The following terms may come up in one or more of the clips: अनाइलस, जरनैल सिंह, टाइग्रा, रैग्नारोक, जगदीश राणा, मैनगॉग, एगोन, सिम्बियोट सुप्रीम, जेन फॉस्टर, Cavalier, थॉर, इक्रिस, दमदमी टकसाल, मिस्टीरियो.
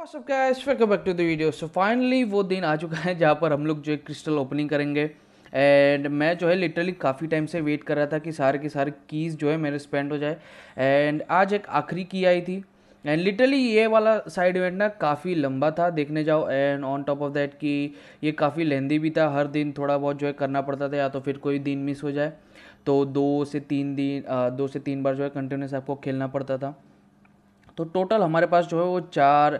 What's up guys, welcome back to the video। So finally वो दिन आ चुका है जहाँ पर हम लोग जो है क्रिस्टल ओपनिंग करेंगे। एंड मैं जो है लिटरली काफ़ी टाइम से वेट कर रहा था कि सारे के सारे कीज़ जो है मेरे स्पेंड हो जाए। एंड आज एक आखिरी की आई थी। एंड लिटरली ये वाला साइड इवेंट ना काफ़ी लंबा था, देखने जाओ। And on top of that कि ये काफ़ी लेंदी भी था, हर दिन थोड़ा बहुत जो है करना पड़ता था, या तो फिर कोई दिन मिस हो जाए तो 2 से 3 बार जो है कंटिन्यूस आपको खेलना पड़ता था। तो टोटल हमारे पास जो है वो 4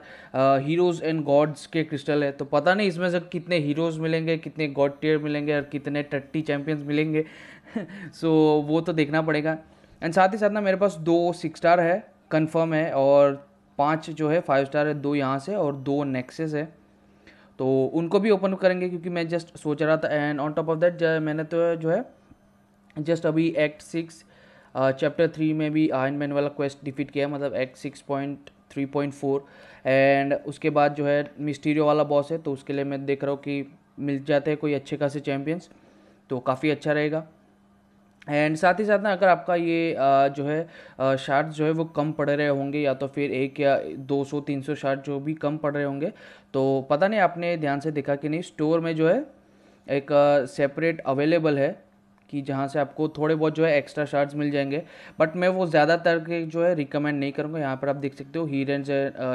हीरोज़ एंड गॉड्स के क्रिस्टल है। तो पता नहीं इसमें से कितने हीरोज़ मिलेंगे, कितने गॉड टियर मिलेंगे और कितने टट्टी चैम्पियंस मिलेंगे। सो वो तो देखना पड़ेगा। एंड साथ ही साथ ना मेरे पास 2 6 स्टार है, कंफर्म है, और 5 जो है 5 स्टार है, 2 यहाँ से और 2 नेक्सेस है। तो उनको भी ओपन करेंगे क्योंकि मैं जस्ट सोच रहा था। And on top of that मैंने तो जो है जस्ट अभी एक्ट 6 चैप्टर 3 में भी आयरन मैन वाला क्वेस्ट डिफीट किया है, मतलब एक्ट 6.3.4। एंड उसके बाद जो है मिस्टीरियो वाला बॉस है, तो उसके लिए मैं देख रहा हूँ कि मिल जाते हैं कोई अच्छे खासे चैम्पियंस तो काफ़ी अच्छा रहेगा। एंड साथ ही साथ ना अगर आपका ये जो है शार्ट्स जो है वो कम पड़ रहे होंगे, या तो फिर 1 या 200-300 शार्ट जो भी कम पड़ रहे होंगे, तो पता नहीं आपने ध्यान से देखा कि नहीं, स्टोर में जो है एक सेपरेट अवेलेबल है कि जहाँ से आपको थोड़े बहुत जो है एक्स्ट्रा शार्ट्स मिल जाएंगे। बट मैं वो ज़्यादातर के जो है रिकमेंड नहीं करूँगा। यहाँ पर आप देख सकते हो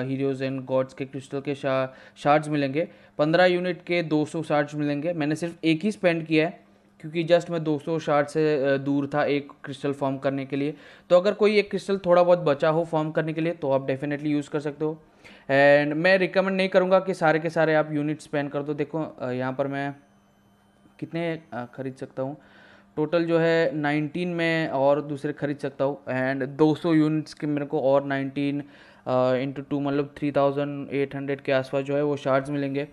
हीरोज़ एंड गॉड्स के क्रिस्टल के शार्ट्स मिलेंगे, 15 यूनिट के 200 शार्ट्स मिलेंगे। मैंने सिर्फ एक ही स्पेंड किया है क्योंकि जस्ट मैं 200 शार्ट से दूर था एक क्रिस्टल फॉर्म करने के लिए। तो अगर कोई एक क्रिस्टल थोड़ा बहुत बचा हो फॉर्म करने के लिए तो आप डेफिनेटली यूज़ कर सकते हो। एंड मैं रिकमेंड नहीं करूँगा कि सारे के सारे आप यूनिट स्पेंड कर दो। देखो यहाँ पर मैं कितने ख़रीद सकता हूँ, टोटल जो है 19 में और दूसरे ख़रीद सकता हूँ। एंड 200 यूनिट्स के मेरे को और 19 × 2 मतलब 3800 के आसपास जो है वो शार्ट्स मिलेंगे।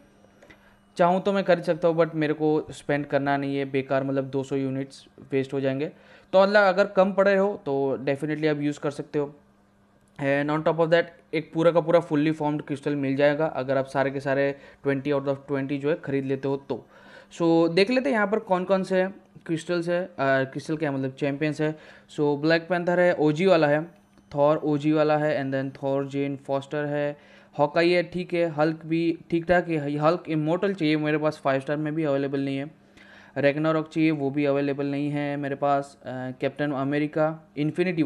चाहूँ तो मैं खरीद सकता हूँ बट मेरे को स्पेंड करना नहीं है बेकार, मतलब 200 यूनिट्स वेस्ट हो जाएंगे। तो मतलब अगर कम पड़े हो तो डेफिनेटली आप यूज़ कर सकते हो। And on top of that एक पूरा का पूरा फुल्ली फॉर्म्ड क्रिस्टल मिल जाएगा अगर आप सारे के सारे 20 आउट ऑफ 20 जो है ख़रीद लेते हो तो। सो देख लेते हैं यहाँ पर कौन कौन से क्रिस्टल्स है, क्रिस्टल क्या मतलब चैम्पियंस है। सो ब्लैक पैंथर है, ओजी वाला है, थॉर ओजी वाला है, and then थॉर जेन फॉस्टर है, हॉकाई है, ठीक है, हल्क भी ठीक ठाक है। हल्क इमोर्टल चाहिए मेरे पास, 5 स्टार में भी अवेलेबल नहीं है। रैग्नारोक चाहिए, वो भी अवेलेबल नहीं है मेरे पास। कैप्टन अमेरिका, इन्फिनिटी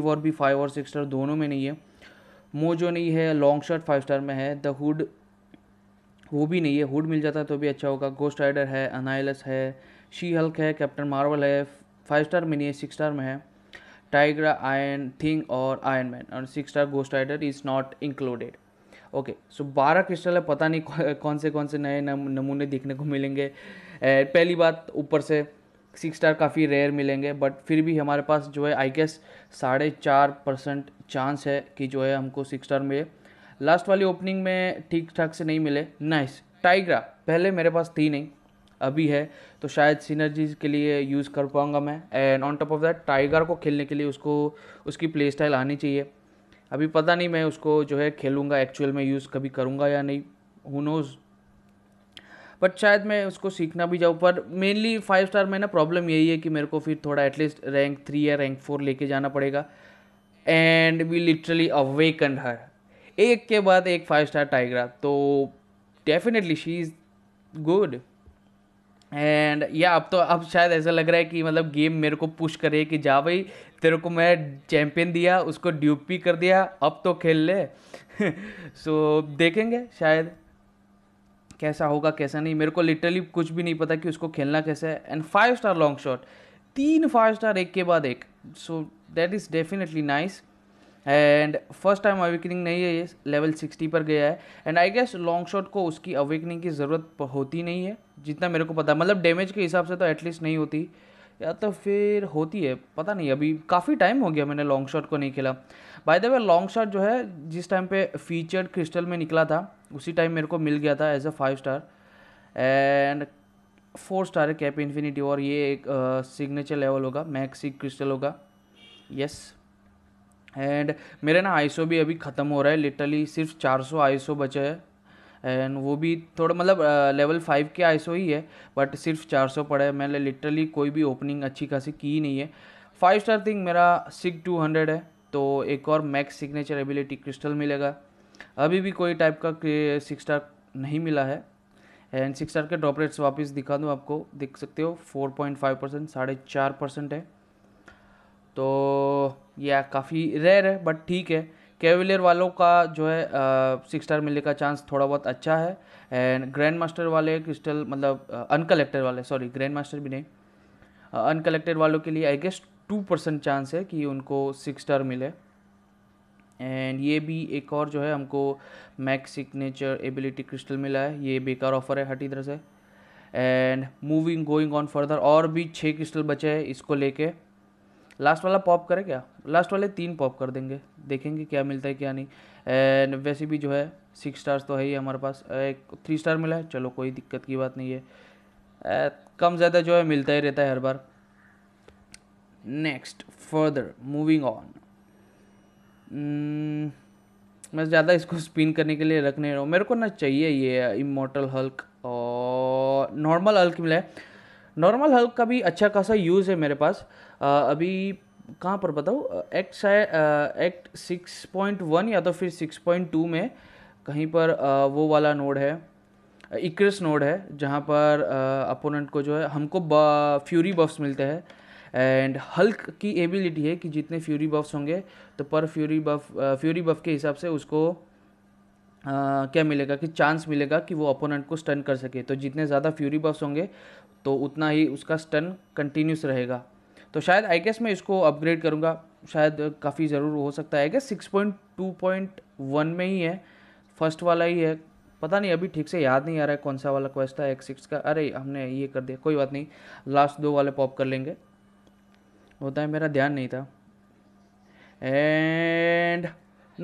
वॉर भी 5 और 6 स्टार दोनों में नहीं है। मोजो नहीं है, लॉन्ग शॉट 5 स्टार में है। द हुड वो भी नहीं है, हुड मिल जाता तो भी अच्छा होगा। गोस्ट राइडर है, अनाइलस है, शी हल्क है, कैप्टन मार्वल है, 5 स्टार में नहीं है, 6 स्टार में है। टाइग्रा, आयन थिंग और आयरन मैन, और 6 star Ghost Rider is not included. Okay so 12 crystal है, पता नहीं कौन से नए नमूने देखने को मिलेंगे। पहली बात ऊपर से 6 स्टार काफ़ी रेयर मिलेंगे, बट फिर भी हमारे पास जो है आई गेस 4.5% चांस है कि जो है हमको 6 स्टार मिले। लास्ट वाली ओपनिंग में ठीक ठाक से नहीं मिले। नाइस, टाइग्रा पहले मेरे पास थी नहीं, अभी है तो शायद सिनर्जीज के लिए यूज़ कर पाऊँगा मैं। And on top of that tiger को खेलने के लिए उसकी प्ले स्टाइल आनी चाहिए। अभी पता नहीं मैं उसको जो है खेलूँगा एक्चुअल में, यूज़ कभी करूँगा या नहीं, हु नोज़, बट शायद मैं उसको सीखना भी जाऊँ। पर मेनली 5 स्टार में ना प्रॉब्लम यही है कि मेरे को फिर थोड़ा एटलीस्ट रैंक 3 या रैंक 4 लेके जाना पड़ेगा। And we literally awaken her, एक के बाद एक 5 स्टार टाइगर, तो definitely she is good. And या अब शायद ऐसा लग रहा है कि मतलब गेम मेरे को पुश करे कि जा भाई, तेरे को मैं चैम्पियन दिया, उसको ड्यूपी कर दिया, अब तो खेल ले। सो देखेंगे शायद कैसा होगा कैसा नहीं, मेरे को लिटरली कुछ भी नहीं पता कि उसको खेलना कैसे है। And 5 star long shot, 3 5 star एक के बाद एक, so that is definitely nice. And first time awakening नहीं है ये, लेवल 60 पर गया है। And I guess long shot को उसकी अवेकनिंग की ज़रूरत होती नहीं है जितना मेरे को पता, मतलब डैमेज के हिसाब से तो एटलीस्ट नहीं होती, या तो फिर होती है पता नहीं। अभी काफ़ी टाइम हो गया मैंने लॉन्ग शॉट को नहीं खेला। By the way long shot जो है जिस टाइम पे फीचर्ड क्रिस्टल में निकला था उसी टाइम मेरे को मिल गया था as a 5 star. And 4 star है कैप इन्फिनिटी, और ये एक सिग्नेचर लेवल होगा, मैक्सी क्रिस्टल होगा, यस। एंड मेरे ना आईसो भी अभी ख़त्म हो रहा है, लिटरली सिर्फ 400 आईसो बचे हैं। एंड वो भी थोड़ा मतलब लेवल 5 के आईसो ही है, बट सिर्फ 400 पड़ा है। मैंने लिटरली कोई भी ओपनिंग अच्छी खासी की नहीं है। 5 स्टार थिंग मेरा SIG 200 है, तो एक और मैक्स सिग्नेचर एबिलिटी क्रिस्टल मिलेगा। अभी भी कोई टाइप का सिक्स स्टार नहीं मिला है। एंड सिक्स स्टार के ड्रॉप रेट्स वापस दिखा दूँ आपको, देख सकते हो 4.5% 4.5% है, तो यह काफ़ी रेयर है बट ठीक है। कैवलियर वालों का जो है सिक्स स्टार मिलने का चांस थोड़ा बहुत अच्छा है। एंड ग्रैंड मास्टर वाले क्रिस्टल मतलब अनकलेक्टेड वाले, सॉरी ग्रैंड मास्टर भी नहीं, अनकलेक्टेड वालों के लिए आई गेस 2% चांस है कि उनको सिक्स स्टार मिले। एंड ये भी एक और जो है हमको मैक्स सिग्नेचर एबिलिटी क्रिस्टल मिला है, ये बेकार ऑफर है हट इधर से। And moving going on further, और भी 6 क्रिस्टल बचे हैं, इसको लेके लास्ट वाला पॉप करें क्या? लास्ट वाले 3 पॉप कर देंगे, देखेंगे क्या मिलता है क्या नहीं। एंड वैसे भी जो है 6 स्टार्स तो है ही हमारे पास, एक 3 स्टार मिला है, चलो कोई दिक्कत की बात नहीं है, कम ज़्यादा जो है मिलता ही रहता है हर बार। नेक्स्ट फर्दर मूविंग ऑन, मैं ज़्यादा इसको स्पिन करने के लिए रखने रहा हूँ, मेरे को ना चाहिए ये इमॉर्टल हल्क। और नॉर्मल हल्क मिला है, नॉर्मल हल्क का भी अच्छा खासा यूज़ है मेरे पास। अभी कहाँ पर बताऊँ, एक्ट 6.1 या तो फिर 6.2 में कहीं पर वो वाला नोड है, इक्रिस नोड है, जहाँ पर अपोनेंट को जो है हमको फ्यूरी बफ्स मिलते हैं। एंड हल्क की एबिलिटी है कि जितने फ्यूरी बफ्स होंगे तो पर फ्यूरी बफ के हिसाब से उसको क्या मिलेगा कि चांस मिलेगा कि वो अपोनेंट को स्टन कर सके। तो जितने ज़्यादा फ्यूरी बफ्स होंगे तो उतना ही उसका स्टन कंटिन्यूस रहेगा। तो शायद आई गेस मैं इसको अपग्रेड करूँगा, शायद काफ़ी ज़रूर हो सकता है, आई गेस 6.2.1 में ही है, फर्स्ट वाला ही है, पता नहीं अभी ठीक से याद नहीं आ रहा है कौन सा वाला क्वेस्ट था X6 का। अरे हमने ये कर दिया, कोई बात नहीं, लास्ट 2 वाले पॉप कर लेंगे, होता है मेरा ध्यान नहीं था। And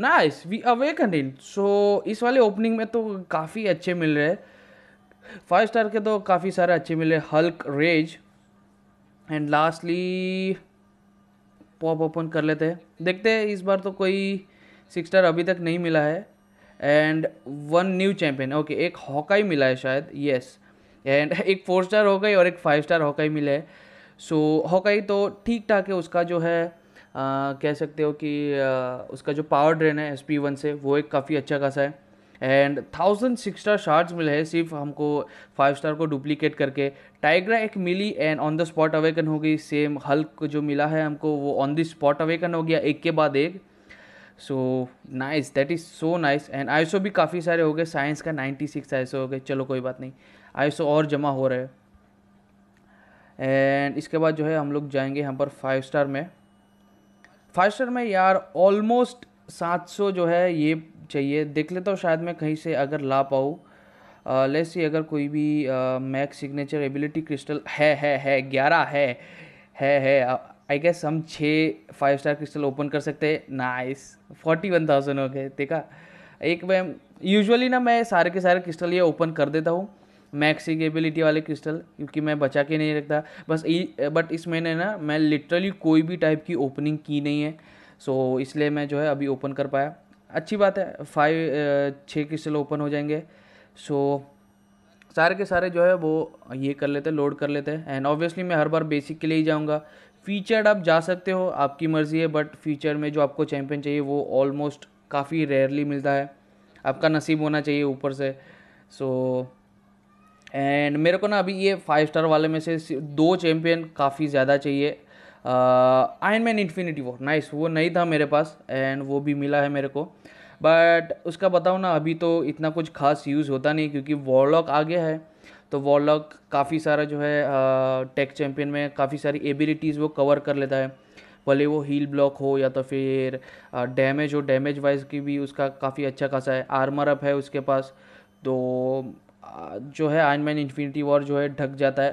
nice we awaken in, so इस वाले ओपनिंग में तो काफ़ी अच्छे मिल रहे हैं, 5 स्टार के तो काफ़ी सारे अच्छे मिले, Hulk rage. And lastly pop open कर लेते हैं, देखते हैं इस बार तो कोई 6 स्टार अभी तक नहीं मिला है। एंड 1 न्यू चैम्पियन, ओके एक हॉकाई मिला है शायद, येस। एंड एक 4 स्टार हॉकाई और एक 5 स्टार हॉकाई मिला है। सो हॉकाई तो ठीक ठाक है, उसका जो है कह सकते हो कि उसका जो पावर ड्रेन है SP1 से वो एक काफ़ी अच्छा खासा है। एंड 1000 6 स्टार शार्ड्स मिले हैं सिर्फ हमको 5 स्टार को डुप्लीकेट करके। टाइग्रा एक मिली and on the spot awaken हो गई, सेम हल्क जो मिला है हमको वो ऑन द स्पॉट अवेकन हो गया एक के बाद एक। So nice, that is so nice. And ISO भी काफ़ी सारे हो गए, साइंस का 96 आईएसओ हो गए, चलो कोई बात नहीं, आईएसओ और जमा हो रहे हैं। एंड इसके बाद जो है हम लोग जाएंगे यहाँ पर 5 स्टार में। 5 स्टार में यार ऑलमोस्ट 700 जो है ये चाहिए, देख लेता हूँ शायद मैं कहीं से अगर ला पाऊँ। लेट्स सी अगर कोई भी मैक्स सिग्नेचर एबिलिटी क्रिस्टल है 11 है, आई गेस हम 6 5 स्टार क्रिस्टल ओपन कर सकते हैं। नाइस 41,000 हो गए, देखा। एक मैं यूजुअली ना मैं सारे के सारे क्रिस्टल ये ओपन कर देता हूँ मैक्स एबिलिटी वाले क्रिस्टल, क्योंकि मैं बचा के नहीं रखता बस। बट इस महीने ना मैं लिटरली कोई भी टाइप की ओपनिंग की नहीं है, सो इसलिए मैं जो है अभी ओपन कर पाया, अच्छी बात है। 6 क्रिस्टल ओपन हो जाएंगे, सो सारे के सारे जो है वो ये कर लेते हैं, लोड कर लेते हैं। एंड ऑब्वियसली मैं हर बार बेसिक के लिए ही जाऊँगा, फीचर्ड आप जा सकते हो आपकी मर्ज़ी है, बट फीचर में जो आपको चैम्पियन चाहिए वो ऑलमोस्ट काफ़ी रेयरली मिलता है, आपका नसीब होना चाहिए ऊपर से। सो एंड मेरे को ना अभी ये 5 स्टार वाले में से 2 चैम्पियन काफ़ी ज़्यादा चाहिए। Iron Man Infinity War, nice, वो नहीं था मेरे पास एंड वो भी मिला है मेरे को, बट उसका बताऊँ ना अभी तो इतना कुछ खास यूज़ होता नहीं, क्योंकि वॉरलॉक आगे है तो वॉरलॉक काफ़ी सारा जो है टेक चैम्पियन में काफ़ी सारी एबिलिटीज़ वो कवर कर लेता है, भले वो हील ब्लॉक हो या तो फिर डैमेज हो, डैमेज वाइज की भी उसका काफ़ी अच्छा खासा है, आर्मर अप है उसके पास, तो जो है आयरन मैन इन्फिनिटी वॉर जो है ढक जाता है।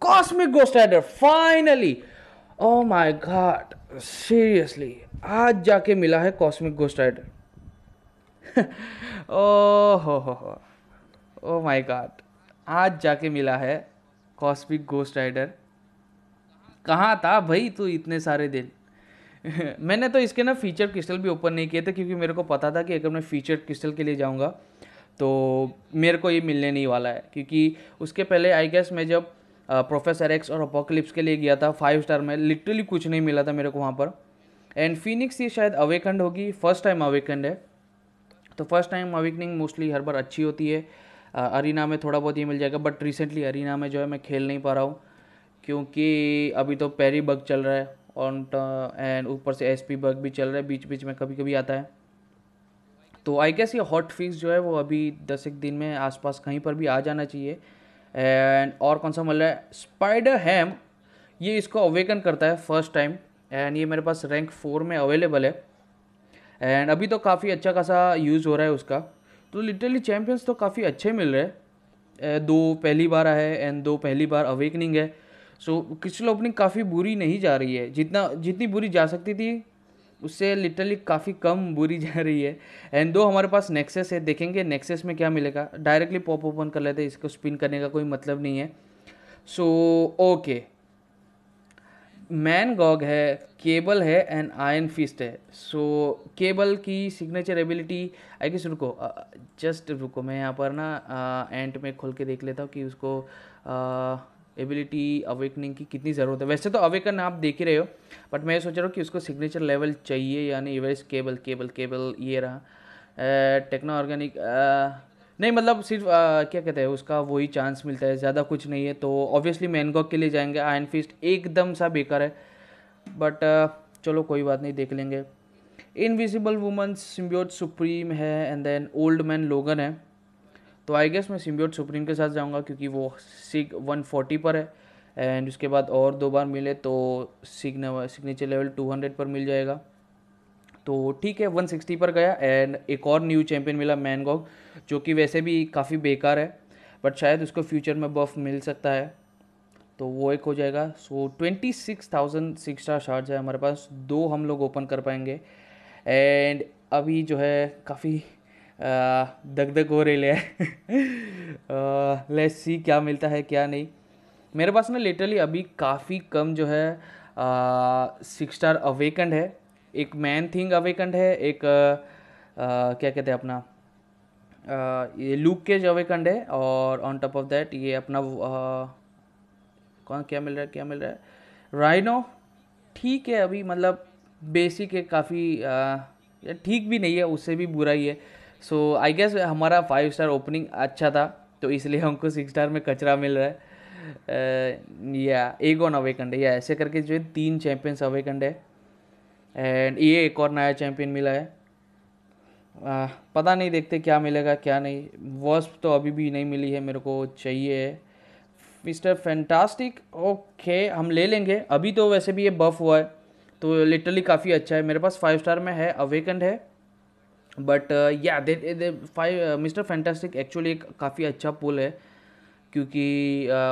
Cosmic Ghost Rider finally, oh my god seriously आज जाके मिला है Cosmic Ghost Rider. Oh my god आज जाके मिला है कॉस्मिक गोस्ट राइडर, कहाँ था भाई तू इतने सारे दिन। मैंने तो इसके ना फीचर क्रिस्टल भी ओपन नहीं किए थे, क्योंकि मेरे को पता था कि अगर मैं फीचर क्रिस्टल के लिए जाऊँगा तो मेरे को ये मिलने नहीं वाला है, क्योंकि उसके पहले आई गेस मैं जब प्रोफेसर एक्स और अपोकलिप्स के लिए गया था 5 स्टार में, लिटरली कुछ नहीं मिला था मेरे को वहाँ पर। एंड फिनिक्स ये शायद अवेकंड होगी, फर्स्ट टाइम अवेकंड है, तो फर्स्ट टाइम अवेकनिंग मोस्टली हर बार अच्छी होती है, अरीना में थोड़ा बहुत ये मिल जाएगा, बट रिसेंटली अरीना में जो है मैं खेल नहीं पा रहा हूँ क्योंकि अभी तो पैरी बग चल रहा है और एंड ऊपर से एसपी बग भी चल रहा है, बीच बीच में कभी कभी आता है। तो आई गेस ये हॉट फिक्स जो है वो अभी 10 एक दिन में आसपास कहीं पर भी आ जाना चाहिए। एंड और कौन सा मिल रहा है, स्पाइडर हैम, ये इसको अवेकन करता है फर्स्ट टाइम एंड ये मेरे पास रैंक 4 में अवेलेबल है एंड अभी तो काफ़ी अच्छा खासा यूज़ हो रहा है उसका। तो लिटरली चैम्पियंस तो काफ़ी अच्छे मिल रहे हैं, 2 पहली बार आए एंड 2 पहली बार अवेकनिंग है। सो क्रिस्टल ओपनिंग काफ़ी बुरी नहीं जा रही है, जितनी बुरी जा सकती थी उससे लिटरली काफ़ी कम बुरी जा रही है। एंड 2 हमारे पास नेक्सेस है, देखेंगे नेक्सेस में क्या मिलेगा। डायरेक्टली पॉप ओपन कर लेते हैं, इसको स्पिन करने का कोई मतलब नहीं है। सो ओके, मैन गॉग है, केबल है एंड आयन फिस्ट है। सो केबल की सिग्नेचर एबिलिटी आई गेस, रुको जस्ट रुको, मैं यहाँ पर ना एंड में खोल के देख लेता हूँ कि उसको एबिलिटी अवेकनिंग की कितनी ज़रूरत है। वैसे तो अवेकन आप देख ही रहे हो बट मैं सोच रहा हूँ कि उसको सिग्नेचर लेवल चाहिए, यानी एवरेज केबल केबल केबल ये रहा टेक्नो ऑर्गेनिक नहीं, मतलब सिर्फ क्या कहते हैं उसका वही चांस मिलता है, ज़्यादा कुछ नहीं है। तो ऑब्वियसली मैनगॉक के लिए जाएंगे। आयन फिस्ट एकदम सा बेकार है बट चलो कोई बात नहीं, देख लेंगे। इनविजिबल वुमन, सिम्बियोट सुप्रीम है and then old man Logan है। तो आई गेस मैं सिम्बियोट सुप्रीम के साथ जाऊंगा क्योंकि वो सिग 140 पर है एंड उसके बाद और 2 बार मिले तो सिग्नेचर लेवल 200 पर मिल जाएगा। तो ठीक है, 160 पर गया एंड एक और न्यू चैम्पियन मिला मैनगॉग, जो कि वैसे भी काफ़ी बेकार है बट शायद उसको फ्यूचर में बफ मिल सकता है तो वो एक हो जाएगा। सो 26,000 6-star शार्ड्स है हमारे पास, 2 हम लोग ओपन कर पाएंगे एंड अभी जो है काफ़ी दगदग हो रही है। लेट्स सी क्या मिलता है क्या नहीं। मेरे पास ना लिटरली अभी काफ़ी कम जो है 6-star अवेकन है, एक मैन थिंग अवेकन है, एक क्या कहते हैं अपना ये लूक केज अवेकन है और ऑन टॉप ऑफ दैट ये अपना कौन क्या मिल रहा है राइनो। ठीक है, अभी मतलब बेसिक है, काफ़ी ठीक भी नहीं है, उससे भी बुरा ही है। सो आई गेस हमारा 5-star ओपनिंग अच्छा था तो इसलिए हमको 6-star में कचरा मिल रहा है। या एगोन अवेकन है, या ऐसे करके जो 3 चैम्पियंस अवेकन है एंड ये एक और नया चैम्पियन मिला है। पता नहीं, देखते क्या मिलेगा क्या नहीं। वॉस्प तो अभी भी नहीं मिली है, मेरे को चाहिए। मिस्टर फैंटास्टिक ओके हम ले लेंगे, अभी तो वैसे भी ये बफ हुआ है तो लिटरली काफ़ी अच्छा है। मेरे पास 5-star में है, अवेकन है बट या मिस्टर फैंटास्टिक एक्चुअली एक काफ़ी अच्छा पुल है क्योंकि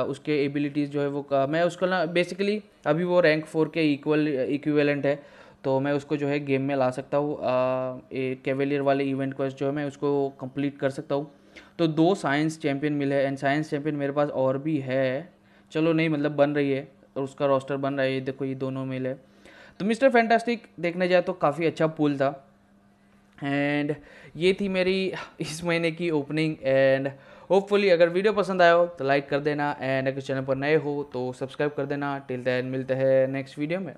उसके एबिलिटीज़ जो है वो मैं उसको ना बेसिकली अभी वो रैंक 4 के इक्विवेलेंट है तो मैं उसको जो है गेम में ला सकता हूँ। कैवेलियर वाले इवेंट क्वेस्ट जो है मैं उसको कंप्लीट कर सकता हूँ। तो 2 साइंस चैम्पियन मिले एंड साइंस चैम्पियन मेरे पास और भी है, चलो नहीं मतलब बन रही है और उसका रोस्टर बन रहा है। ये देखो ये दोनों मिले तो मिस्टर फैंटास्टिक देखने जाए तो काफ़ी अच्छा पूल था। एंड ये थी मेरी इस महीने की ओपनिंग एंड होपफुली अगर वीडियो पसंद आया हो तो लाइक कर देना एंड अगर चैनल पर नए हो तो सब्सक्राइब कर देना। टिल देन मिलते हैं नेक्स्ट वीडियो में।